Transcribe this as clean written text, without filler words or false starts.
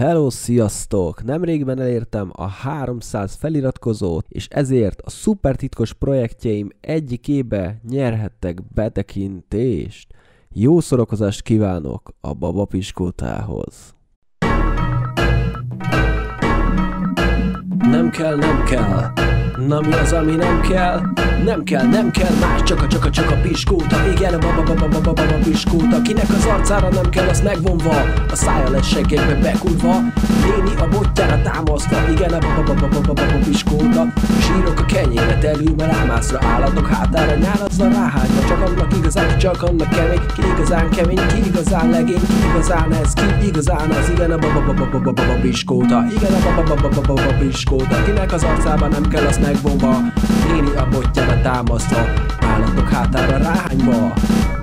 Hello, sziasztok! Nemrégben elértem a 300 feliratkozót, és ezért a szupertitkos projektjeim egyikébe nyerhettek betekintést. Jó szórakozást kívánok a Babapiskótához! Nem kell, nem kell. Na mi az, ami nem kell? Nem kell, nem kell más, csak a piskóta. Igen, baba piskóta. Kinek az arcára nem kell, az megvonva, a szája lesz seggekbe bekurva, néni a botjára támasztva. Igen, a baba piskóta. Sírok a kenyéret elül, mert ámászra állatok hátára, nyálazna ráhányva. Csak annak igazán, csak annak kemény, ki igazán kemény, ki igazán legény, ki igazán ez, ki igazán az. Igen, a baba piskóta. Igen, a baba piskóta. Kinek az arcába nem kell, az megvonva, néni a botjára támasztva, állatok hátára ráhányva.